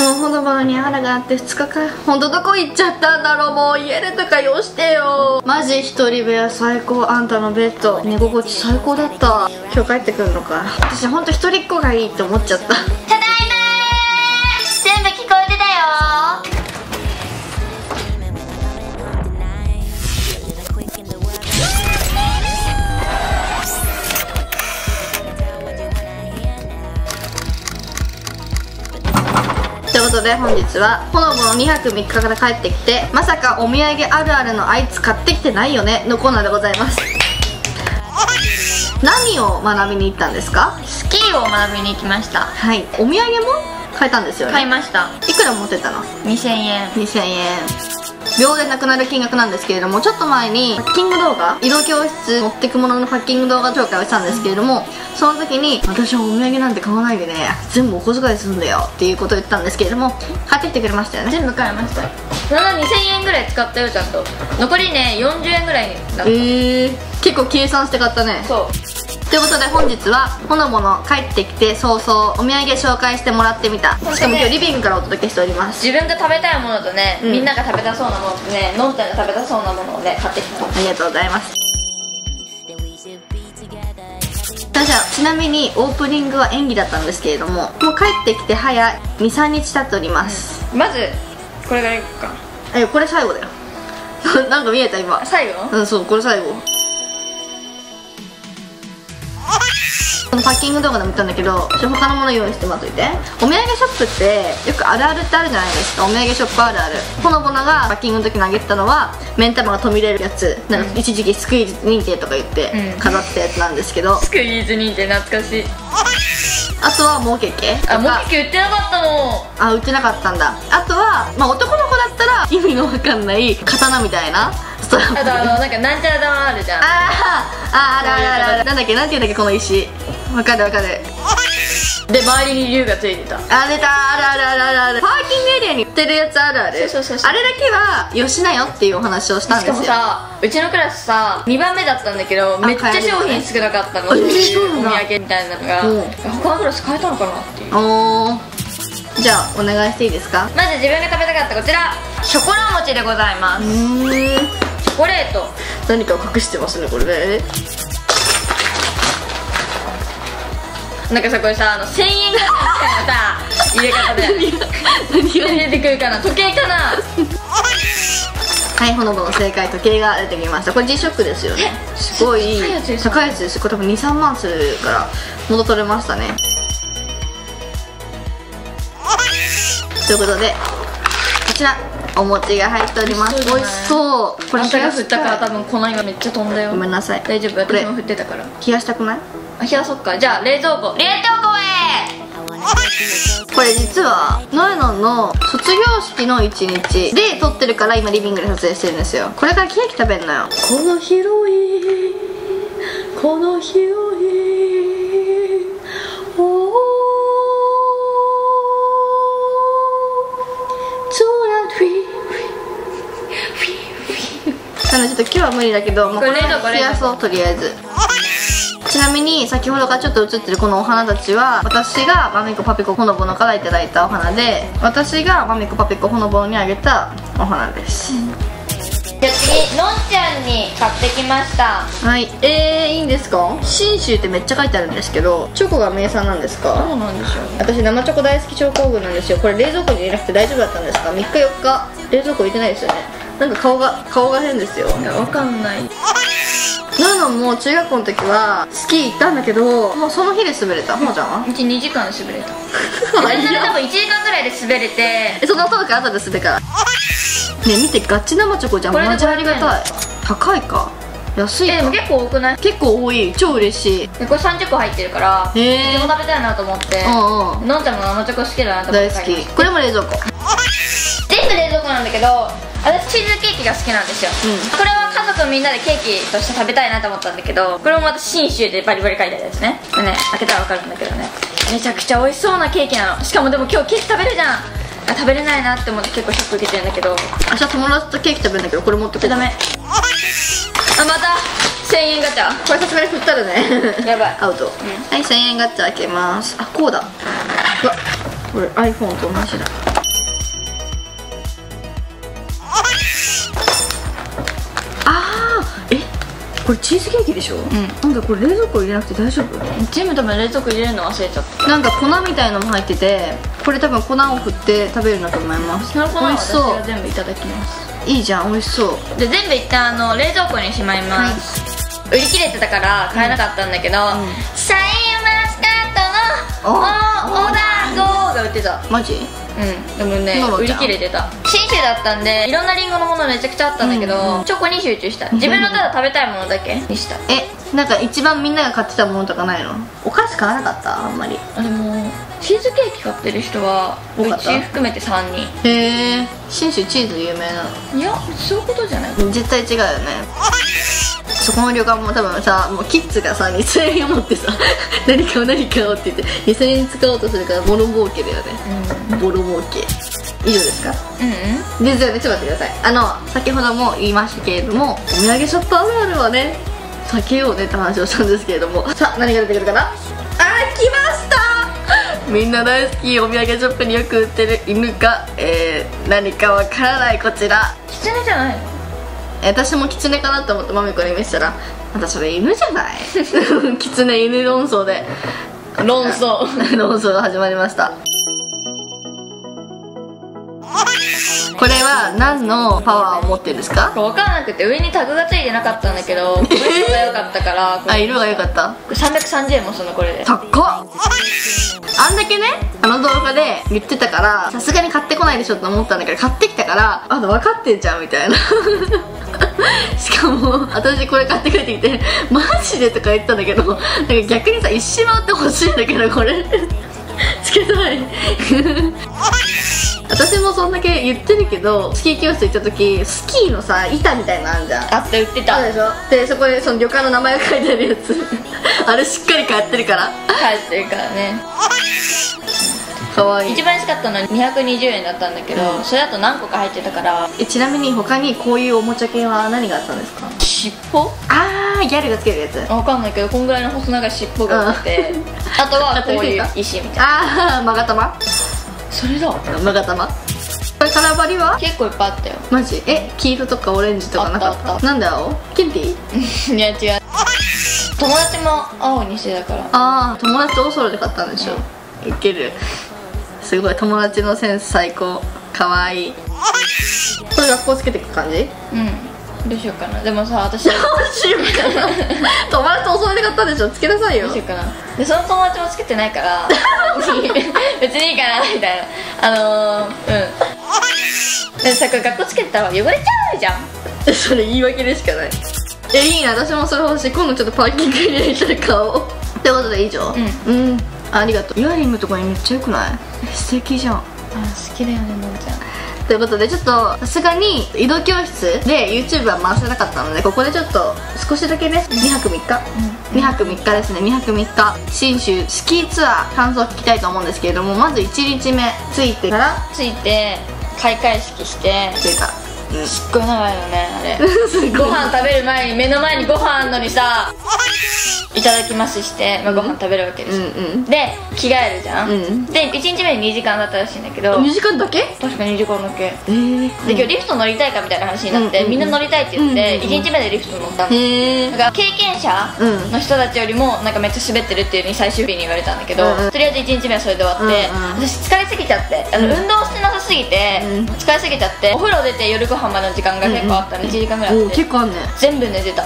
そのほのぼのに腹があって2日間、ほんとどこ行っちゃったんだろう。もう家でとかよしてよ。マジ一人部屋最高。あんたのベッド寝心地最高だった。今日帰ってくるのか。私ほんと一人っ子がいいって思っちゃった。ただいまー。全部聞こえてたよー。ということで本日はほのぼの2泊3日から帰ってきて、まさかお土産あるあるのあいつ買ってきてないよねのコーナーでございます。何を学びに行ったんですか？スキーを学びに行きました。はい、お土産も買えたんですよね。買いました。いくら持ってたの？2000円。2000円、秒でなくなる金額なんですけれども、ちょっと前にパッキング動画、移動教室持ってくもののパッキング動画紹介をしたんですけれども、その時に私はお土産なんて買わないでね、全部お小遣いするんだよっていうことを言ったんですけれども、買ってきてくれましたよね。全部買いました。2000円ぐらい使ったよ。ちゃんと残りね40円ぐらいだった。結構計算して買ったね。そうということで本日はほのぼの帰ってきて早々お土産紹介してもらってみた。しかも今日リビングからお届けしております。自分が食べたいものとね、みんなが食べたそうなものとね、のんちゃんが食べたそうなものをね買ってきた。ありがとうございます。ちなみにオープニングは演技だったんですけれども、もう帰ってきて早23日経っております。まずこれからいくか。え、これ最後だよ。なんか見えた今。最後？うん、そう、これ最後。このパッキング動画でも言ったんだけど、他のもの用意してもらっといて。お土産ショップってよくあるあるってあるじゃないですか。お土産ショップあるある。ほのぼのがパッキングの時にあげてたのは目ん玉が飛び出るやつ、なんか一時期スクイーズ認定とか言って飾ったやつなんですけど、スクイーズ認定懐かしい。あとはモケケ。あ、モケケ売ってなかったの。あ、売ってなかったんだ。あとは、まあ、男の子だったら意味のわかんない刀みたいな。あとなんかなんちゃら玉あるじゃん。あるあるある。なんだっけ、なんていうんだっけ、この石。わかるわかる。で周りに龍がついてた。あ、出た。あるあるあるあるある。パーキングエリアに売ってるやつあるある。あれだけはよしなよっていうお話をしたんですよ。しかもさ、うちのクラスさ2番目だったんだけど、めっちゃ商品少なかったの。お土産みたいなのが他のクラス買えたのかなっていう。じゃあお願いしていいですか。まず自分が食べたかったこちら、ショコラ餅でございます。チョコレート。何かを隠してますねこれね。なんかさ、これさ、1000円ぐらいみたいなさ入れ方で何が出てくるかな。時計かな。はい、ほのぼの正解、時計が出てきました。これ G ショックですよね。すごい高いやつです。これ多分2、3万するから元取れましたね。ということでこちらお餅が入っております。美味しそう。これ私が振ったから多分粉今めっちゃ飛んだよ。ごめんなさい。大丈夫、私も振ってたから。冷やしたくない？あ、冷やそっか。じゃあ冷蔵庫、冷凍庫へ。これ実はのえのんの卒業式の1日で撮ってるから、今リビングで撮影してるんですよ。これからケーキ食べんのよ。この広いこの広いおーなのでちょっと今日は無理だけど、もうこれ冷やそうとりあえず。ちなみに先ほどからちょっと映ってるこのお花たちは、私がまみこパピコほのぼのからいただいたお花で、私がまみこパピコほのぼのにあげたお花です。じゃあ次、のんちゃんに買ってきました。はい、いいんですか。信州ってめっちゃ書いてあるんですけど、チョコが名産なんですか？そうなんですよ。私生チョコ大好き症候群なんですよ。これ冷蔵庫に入れなくて大丈夫だったんですか？3日4日冷蔵庫入れてないですよね。なんか顔が変ですよ。いや、わかんない。なのも中学校の時はスキー行ったんだけど、もうその日で滑れた。ほのちゃんは？うち2時間滑れた。私それ多分1時間ぐらいで滑れて、その後だから後でするから。ねえ見て、ガチ生チョコじゃん。マジありがたい。高いか安いか。でも結構多くない？結構多い。超嬉しい。これ30個入ってるから、いつも食べたいなと思って。のんちゃんも生チョコ好きだなと思って。大好き。これも冷蔵庫。全部冷蔵庫なんだけど。私チーズケーキが好きなんですよ、これは家族みんなでケーキとして食べたいなと思ったんだけど、これもまた信州でバリバリ書いてあるやつね。これね、開けたら分かるんだけどね、めちゃくちゃ美味しそうなケーキなの。しかもでも今日ケーキ食べるじゃん。あ、食べれないなって思って結構ショック受けてるんだけど、明日友達とケーキ食べるんだけど、これ持ってこう。ダメ。あ、また1000円ガチャ。これさすがに振ったらねやばい、アウト。はい、1000円ガチャ開けます。あ、こうだ。うわ、これ iPhone と同じだ。ああ、これチーズケーキでしょ。うん、なんかこれ冷蔵庫入れなくて大丈夫？全部多分冷蔵庫入れるの忘れちゃった。なんか粉みたいのも入ってて、これ多分粉を振って食べるんだと思います。美味しそう。私が全部いただきます。いいじゃん、美味しそう。で全部一旦冷蔵庫にしまいます。はい、売り切れてたから買えなかったんだけど、シャインマスカットのオーダー GO が売ってた。マジ？うん、でもね売り切れてた。新種だったんでいろんなリンゴのものめちゃくちゃあったんだけど、チョコに集中した。自分のただ食べたいものだけにした。なんか一番みんなが買ってたものとかないの？お菓子買わなかった？あんまり。でもチーズケーキ買ってる人はうち含めて3人。へえ、新種チーズ有名なの？いや、そういうことじゃない。絶対違うよね。そこの旅館も多分さ、もうキッズがさ2000円持ってさ何買おう何買おうって言って2000円使おうとするからボロ儲けだよね。ボロ儲け。以上ですか？で、じゃあね、ちょっと待ってください。先ほども言いましたけれども、お土産ショップあるあるはね、避けようねって話をしたんですけれども、さあ何が出てくるかな。あー、来ましたみんな大好き、お土産ショップによく売ってる犬か、何かわからないこちら。キツネじゃないの？私もキツネかなと思ってマミコに見せたら、私それ犬じゃないキツネ犬論争で論争が始まりました。これは何のパワーを持ってるんですか？分からなくて、上にタグがついてなかったんだけど、色が良かったから。あ、色が良かった。330円もそのこれで高っ。あんだけね、動画で言ってたから、さすがに買ってこないでしょと思ったんだけど、買ってきたから、あ、分かってんじゃんみたいなしかも私これ買って帰ってきて「マジで?」とか言ったんだけど、なんか逆にさ、一周回ってほしいんだけど、これつけたい私もそんだけ言ってるけど、スキー教室行った時、スキーのさ板みたいなのあるじゃん。あって、売ってた。そうでしょ。でそこでその旅館の名前が書いてあるやつあれしっかり買ってるから、買ってるからね。かわいい。一番安かったのは220円だったんだけど、それだと何個か入ってたから。ちなみに他にこういうおもちゃ系は何があったんですか？尻尾。ああ、ギャルがつけるやつ。わかんないけど、こんぐらいの細長い尻尾があって、あとはこういう石みたいな。ああ、まがたま。それだ、まがたま。これ、空張りは結構いっぱいあったよ。マジ？黄色とかオレンジとかなかった？なんで青？ケンティー？いや違う、友達も青にしてたから。ああ、友達とおそろで買ったんでしょ。ウケる。すごい、友達のセンス最高。かわいい。これ学校つけていく感じ？うん、どうしようかな。でもさ、私どうしようかな友達とお揃いで買ったでしょ、つけなさいよ。どうしようかな。で、その友達もつけてないから別にいいかなみたいな。でさ、これ学校つけてたら汚れちゃうじゃんそれ言い訳でしかない。いいな、私もそれ欲しい。今度ちょっとパーキングに入れた顔ってことで以上。うん、ありがとう。イヤリングとかにめっちゃ良くない？素敵じゃん。あ、好きだよね、もんちゃん。ということで、ちょっとさすがに移動教室で YouTube は回せなかったので、ここでちょっと少しだけね、2泊3日ですね。2泊3日、信州スキーツアー感想を聞きたいと思うんですけれども、まず1日目着いてから、開会式してというか、すっごい長いよねあれご飯食べる前に、目の前にご飯あんのにさ、いただきますして、まあ、ご飯食べるわけです。で、着替えるじゃん。で、1日目に2時間だったらしいんだけど。2時間だけ？確か2時間だけ。で、今日リフト乗りたいかみたいな話になって、みんな乗りたいって言って1日目でリフト乗ったの。だから経験者の人たちよりもなんかめっちゃ滑ってるっていう風に最終日に言われたんだけど、とりあえず1日目はそれで終わって、私疲れすぎちゃって、運動してなさすぎて疲れすぎちゃって、お風呂出て夜ご飯までの時間が結構あったの。1時間ぐらいあって、結構あんね。全部寝てた。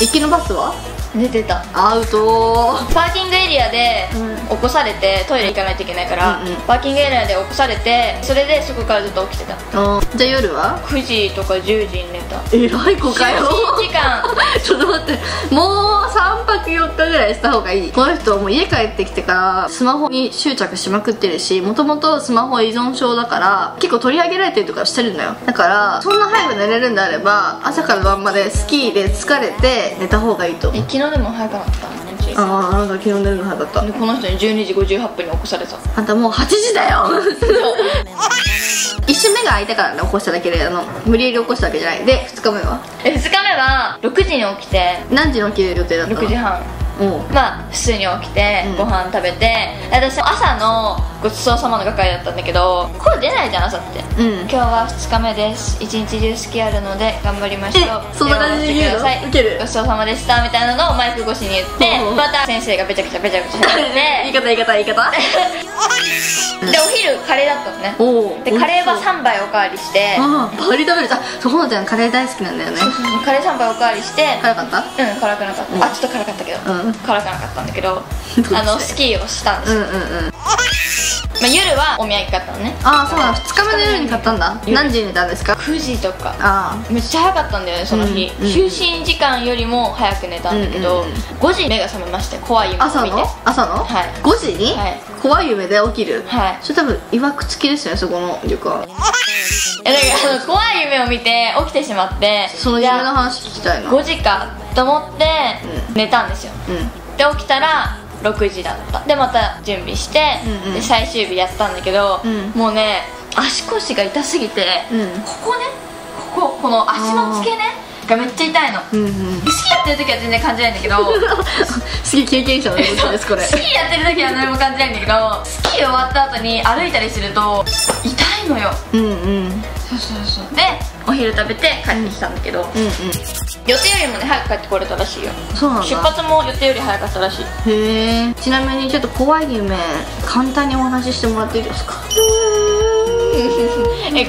行きのバスは寝てた。アウト。パーキングエリアで起こされて、トイレ行かないといけないから、パーキングエリアで起こされて、それでそこからずっと起きてた。じゃあ夜は9時とか10時に寝た。えらい子かよ。11時間。ちょっと待って、もう3泊4日ぐらいした方がいい。この人もう家帰ってきてからスマホに執着しまくってるし、もともとスマホ依存症だから結構取り上げられてるとかしてるんだよ。だからそんな早く寝れるんであれば、朝から晩までスキーで疲れて寝た方がいいと。昨日でも早くなったのね。ああ、なんか昨日寝るの早かった。でこの人に12時58分に起こされた。あんたもう8時だよ一瞬目が空いたからね、起こしただけで、無理やり起こしたわけじゃない。で、2日目は6時に起きて。何時に起きる予定だったの？6時半。まあ普通に起きてご飯食べて、私朝のごちそうさまの係だったんだけど、声出ないじゃん朝って。今日は2日目です、一日中式あるので頑張りましょう、そんな感じで言うのウケる、ごちそうさまでしたみたいなのをマイク越しに言って、また先生がべちゃくちゃべちゃくちゃ喋って、言い方で、お昼カレーだったのね。でカレーは3杯おかわりして、ああカレー食べる。あ、そうほのちゃんカレー大好きなんだよね。カレー3杯おかわりして。辛かった？うん、辛くなかった。あ、ちょっと辛かったけど、辛くなかったんだけど、スキーをしたんですよ。夜はお土産買ったのね。ああ、そうなの。2日目の夜に買ったんだ。何時に寝たんですか？9時とか。ああ、めっちゃ早かったんだよねその日。就寝時間よりも早く寝たんだけど、5時に目が覚めまして、怖い夢を見て。朝の5時に怖い夢で起きる。はい、それ多分いわくつきですよね、そこの力は。だから怖い夢を見て起きてしまって、その夢の話聞きたいな。5時かと思って寝たんですよ。で起きたら6時だった。でまた準備して、で最終日やったんだけど、もうね、足腰が痛すぎて、ここね、この足の付け根がめっちゃ痛いの。スキーやってる時は全然感じないんだけど、スキー経験者のことですこれ。スキーやってる時は何も感じないんだけど、スキー終わった後に歩いたりすると痛いのよ。そうでお昼食べて帰ってきたんだけど、予定よりもね早く帰ってこれたらしいよ。そうなんだ。出発も予定より早かったらしい。へえ。ちなみにちょっと怖い夢簡単にお話ししてもらっていいですか？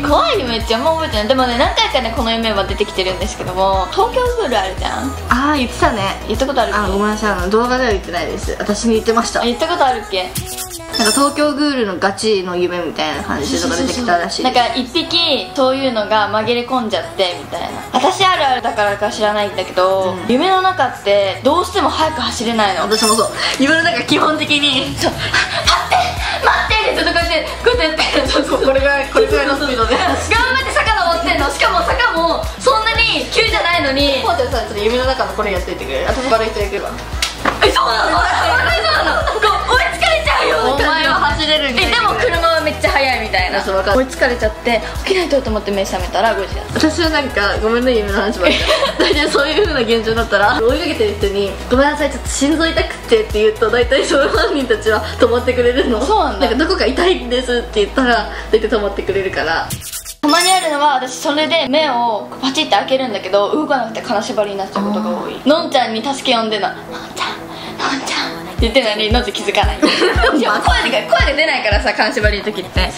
怖い夢ってあんま覚えてない。でもね、何回かねこの夢は出てきてるんですけども、東京プールあるじゃん。ああ、言ってたね。言ったことあるっけ？あ、ごめんなさい、動画では言ってないです。私に言ってました。言ったことあるっけ？なんか東京グールのガチの夢みたいな感じとか出てきたらしい。なんか一匹そういうのが紛れ込んじゃってみたいな。私あるあるだからか知らないんだけど、夢の中ってどうしても早く走れないの。私もそう。夢の中基本的にそう、待ってってずっとこうやってこうやってやって、そうこれぐらいのスピードで頑張って坂登ってんの。しかも坂もそんなに急じゃないのに。ホントにさ、ちょっと夢の中のこれやっていてくれる？私悪い人やけば。え、そうなの？そうなの？お前は走れるんだよ。でも車はめっちゃ速いみたいな。追いつかれちゃって起きないとと思って目覚めたら5時だった。私はなんかごめんね、夢の話ばっかり。大体そういう風な現状だったら、追いかけてる人にごめんなさい、ちょっと心臓痛くてって言うと、大体その犯人たちは止まってくれるの。そうなんだ。なんかどこか痛いんですって言ったら大体止まってくれるから。たまにあるのは、私それで目をパチって開けるんだけど、動かなくて金縛りになっちゃうことが多い。のんちゃんに助け呼んでな、のんちゃんのんちゃん言ってんのに、のんちゃん気づかない。声で出ないからさ、金縛りの時って。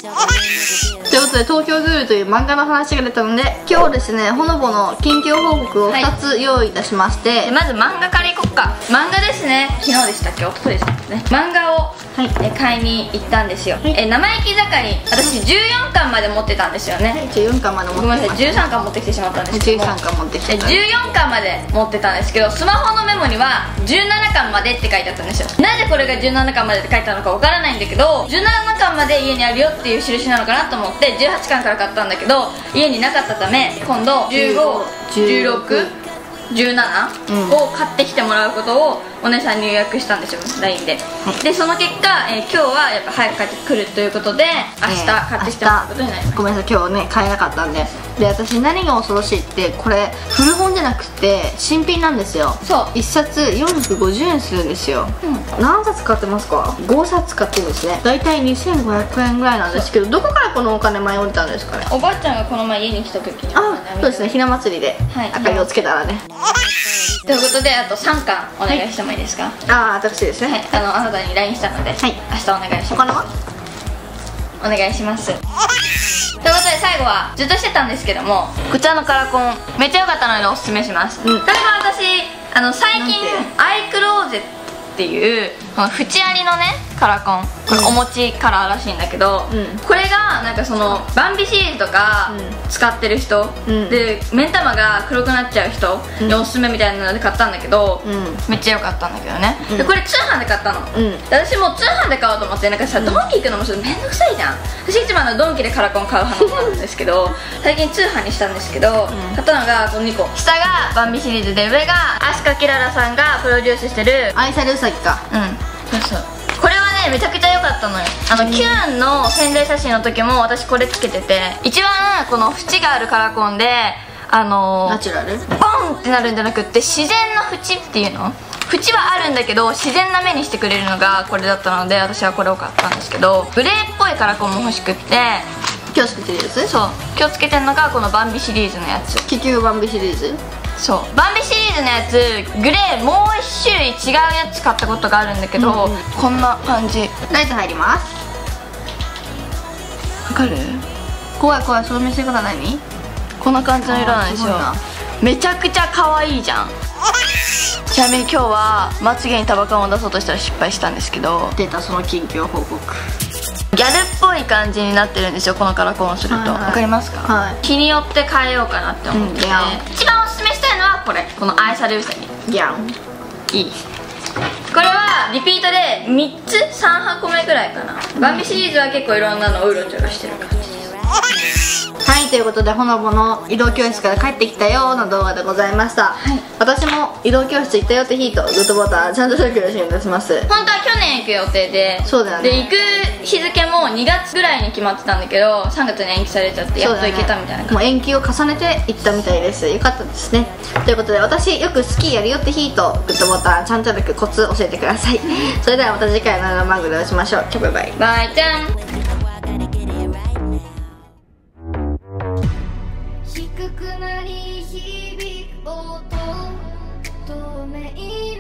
ということで、東京グールという漫画の話が出たので、今日ですね、ほのぼの近況報告を2つ用意いたしまして、まず漫画からいこっか。漫画ですね、昨日でしたっけ、おとといでしたっけね、漫画を買いに行ったんですよ。生意気盛り、私14巻まで持ってたんですよね。14巻まで持って、ごめんなさい、13巻持ってきてしまったんですけど、13巻持ってきて、14巻まで持ってたんですけど、スマホのメモには17巻までって書いてあったんですよ。なぜこれが17巻までって書いたのかわからないんだけど、17巻まで家にあるよっていう印なのかなと思って18巻から買ったんだけど、家になかったため、今度15、16、17を買ってきてもらうことをお姉さんに予約したんですよ、 LINE で。でその結果、今日はやっぱ早く帰ってくるということで、明日買ってきてもらうことになります。ごめんなさい、今日ね買えなかったんで。で私、何が恐ろしいって、これ古本じゃなくて新品なんですよ。そう、1冊450円するんですよ。何冊買ってますか？5冊買ってるんですね。大体2500円ぐらいなんですけど、どこからこのお金前置いたんですかね？おばあちゃんがこの前家に来た時に。あ、そうですね、ひな祭りで明かりをつけたらね。ということで、あと3巻お願いしてもいいですか？ああ、私ですね、はい、あなたに LINE したので、はい、明日お願いします。他のはお願いします。ということで、最後はずっとしてたんですけども、こちらのカラコンめっちゃ良かったのでおすすめします。例えば私、最近アイクローゼットっていう、この縁ありのねカラコン、これお餅カラーらしいんだけど、これがなんかそのバンビシリーズとか使ってる人で、目ん玉が黒くなっちゃう人におすすめみたいなので買ったんだけど、めっちゃ良かったんだけどね。でこれ通販で買ったの。私も通販で買おうと思って、なんかさ、ドンキ行くのもちょっと面倒くさいじゃん。私一番ドンキでカラコン買う派なんですけど、最近通販にしたんですけど、買ったのがこの2個。下がバンビシリーズで、上がアシカキララさんがプロデュースしてる愛されうさぎか。そうそう、これはねめちゃくちゃ良かったのよ。キュンの宣伝写真の時も私これつけてて、一番この縁があるカラコンで、ナチュラルボンってなるんじゃなくって、自然の縁っていうの、縁はあるんだけど自然な目にしてくれるのがこれだったので、私はこれを買ったんですけど、グレーっぽいカラコンも欲しくって、今日つけてるやつ、そう今日つけてるのがこのバンビシリーズのやつ。結局バンビシリーズ、そうバンビシリーズのやつ、グレーもう1種類違うやつ買ったことがあるんだけど、こんな感じ。ライト入ります。わかる？怖い怖い、その見せ方何？こんな感じの色なんですよ。めちゃくちゃ可愛いじゃん。ちなみに今日はまつげにタバカンを出そうとしたら失敗したんですけど、出たその近況報告。ギャルっぽい感じになってるんですよ、このカラコンをすると。わ、はい、かりますか、はい、日によって変えようかなって思って、一番おすすめしたいのはこれ、この愛されうさぎ。ギャンいい。これはリピートで3つ3箱目ぐらいかな。バンビシリーズは結構いろんなのをうろちょろしてる感じです。はい、ということでほのぼの移動教室から帰ってきたよの動画でございました、はい、私も移動教室行ったよって日とグッドボタンちゃんとしてよろしくお願いします。本当は去年行く予定で、そうだよね、で行く日付も2月ぐらいに決まってたんだけど3月に延期されちゃって、やっと行けたみたいな、ね、もう延期を重ねて行ったみたいです。よかったですね。ということで私よくスキーやるよって日とグッドボタンちゃんとしてコツ教えてください。それではまた次回の生番組でお会いしましょう。バイバイバイちゃん。低くなり響く音、透明